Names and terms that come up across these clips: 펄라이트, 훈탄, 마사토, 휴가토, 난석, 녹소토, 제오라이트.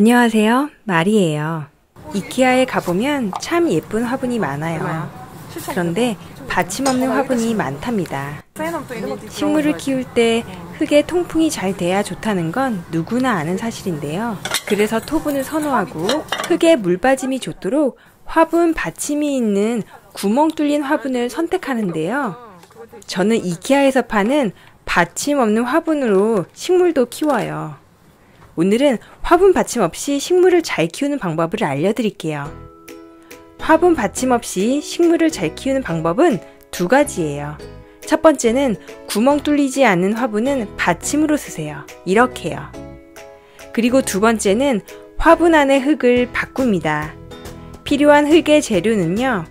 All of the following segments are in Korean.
안녕하세요, 마리예요. 이케아에 가보면 참 예쁜 화분이 많아요. 그런데 받침 없는 화분이 많답니다. 식물을 키울 때 흙에 통풍이 잘 돼야 좋다는 건 누구나 아는 사실인데요. 그래서 토분을 선호하고 흙에 물빠짐이 좋도록 화분 받침이 있는 구멍 뚫린 화분을 선택하는데요. 저는 이케아에서 파는 받침 없는 화분으로 식물도 키워요. 오늘은 화분 받침 없이 식물을 잘 키우는 방법을 알려드릴게요. 화분 받침 없이 식물을 잘 키우는 방법은 두 가지예요. 첫 번째는 구멍 뚫리지 않는 화분은 받침으로 쓰세요. 이렇게요. 그리고 두 번째는 화분 안의 흙을 바꿉니다. 필요한 흙의 재료는요.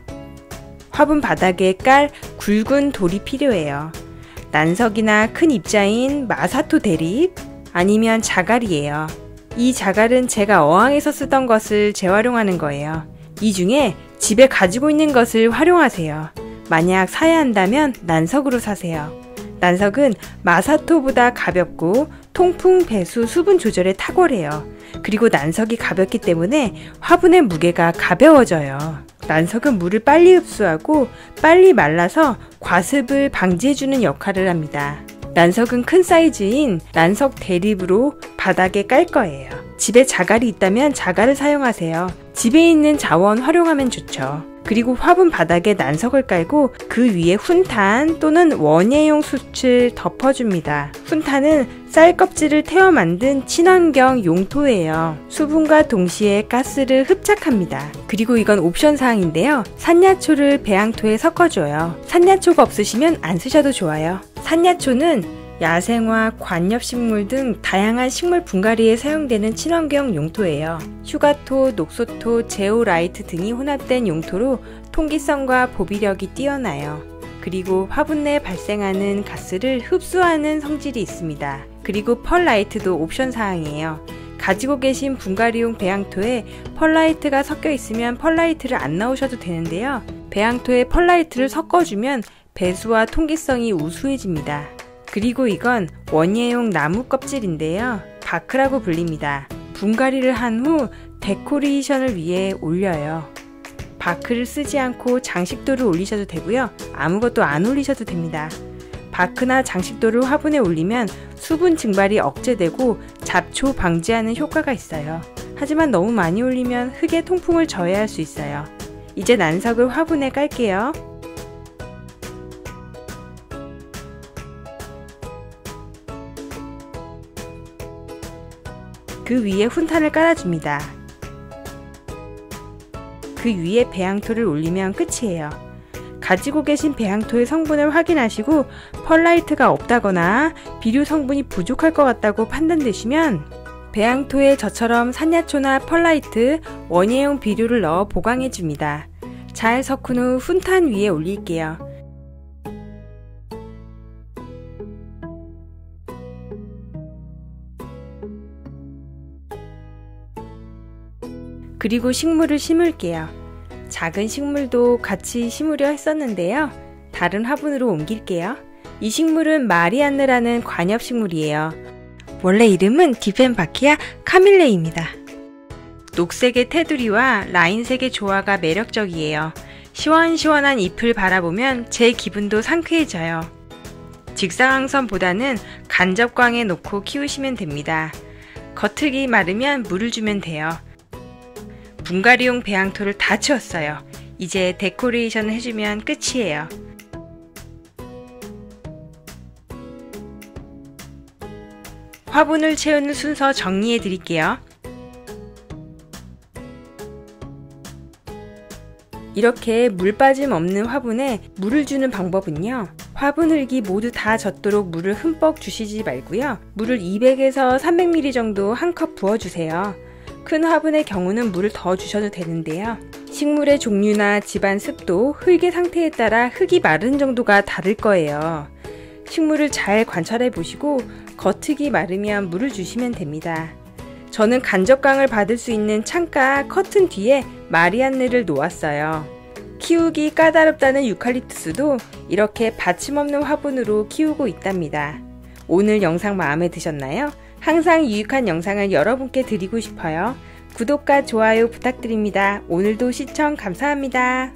화분 바닥에 깔 굵은 돌이 필요해요. 난석이나 큰 입자인 마사토 대립, 아니면 자갈이에요. 이 자갈은 제가 어항에서 쓰던 것을 재활용하는 거예요. 이 중에 집에 가지고 있는 것을 활용하세요. 만약 사야 한다면 난석으로 사세요. 난석은 마사토보다 가볍고 통풍, 배수, 수분 조절에 탁월해요. 그리고 난석이 가볍기 때문에 화분의 무게가 가벼워져요. 난석은 물을 빨리 흡수하고 빨리 말라서 과습을 방지해주는 역할을 합니다. 난석은 큰 사이즈인 난석 대립으로 바닥에 깔 거예요. 집에 자갈이 있다면 자갈을 사용하세요. 집에 있는 자원 활용하면 좋죠. 그리고 화분 바닥에 난석을 깔고 그 위에 훈탄 또는 원예용 숯을 덮어줍니다. 훈탄은 쌀 껍질을 태워 만든 친환경 용토예요. 수분과 동시에 가스를 흡착합니다. 그리고 이건 옵션 사항인데요. 산야초를 배양토에 섞어줘요. 산야초가 없으시면 안 쓰셔도 좋아요. 산야초는 야생화, 관엽식물 등 다양한 식물 분갈이에 사용되는 친환경 용토예요. 휴가토, 녹소토, 제오라이트 등이 혼합된 용토로 통기성과 보비력이 뛰어나요. 그리고 화분 내 발생하는 가스를 흡수하는 성질이 있습니다. 그리고 펄라이트도 옵션 사항이에요. 가지고 계신 분갈이용 배양토에 펄라이트가 섞여 있으면 펄라이트를 안 넣으셔도 되는데요. 배양토에 펄라이트를 섞어주면 배수와 통기성이 우수해집니다. 그리고 이건 원예용 나무 껍질인데요. 바크라고 불립니다. 분갈이를 한 후 데코레이션을 위해 올려요. 바크를 쓰지 않고 장식도를 올리셔도 되고요. 아무것도 안 올리셔도 됩니다. 바크나 장식도를 화분에 올리면 수분 증발이 억제되고 잡초 방지하는 효과가 있어요. 하지만 너무 많이 올리면 흙의 통풍을 저해할 수 있어요. 이제 난석을 화분에 깔게요. 그 위에 훈탄을 깔아줍니다. 그 위에 배양토를 올리면 끝이에요. 가지고 계신 배양토의 성분을 확인하시고 펄라이트가 없다거나 비료 성분이 부족할 것 같다고 판단되시면 배양토에 저처럼 산야초나 펄라이트, 원예용 비료를 넣어 보강해줍니다. 잘 섞은 후 훈탄 위에 올릴게요. 그리고 식물을 심을게요. 작은 식물도 같이 심으려 했었는데요. 다른 화분으로 옮길게요. 이 식물은 마리안느라는 관엽식물이에요. 원래 이름은 디펜바키아 카밀레입니다. 녹색의 테두리와 라인색의 조화가 매력적이에요. 시원시원한 잎을 바라보면 제 기분도 상쾌해져요. 직사광선보다는 간접광에 놓고 키우시면 됩니다. 겉흙이 마르면 물을 주면 돼요. 분갈이용 배양토를 다 채웠어요. 이제 데코레이션을 해주면 끝이에요. 화분을 채우는 순서 정리해 드릴게요. 이렇게 물 빠짐 없는 화분에 물을 주는 방법은요. 화분 흙이 모두 다 젖도록 물을 흠뻑 주시지 말고요. 물을 200에서 300ml 정도 한 컵 부어주세요. 큰 화분의 경우는 물을 더 주셔도 되는데요. 식물의 종류나 집안 습도, 흙의 상태에 따라 흙이 마른 정도가 다를 거예요. 식물을 잘 관찰해 보시고 겉흙이 마르면 물을 주시면 됩니다. 저는 간접광을 받을 수 있는 창가 커튼 뒤에 마리안느를 놓았어요. 키우기 까다롭다는 유칼립투스도 이렇게 받침 없는 화분으로 키우고 있답니다. 오늘 영상 마음에 드셨나요? 항상 유익한 영상을 여러분께 드리고 싶어요. 구독과 좋아요 부탁드립니다. 오늘도 시청 감사합니다.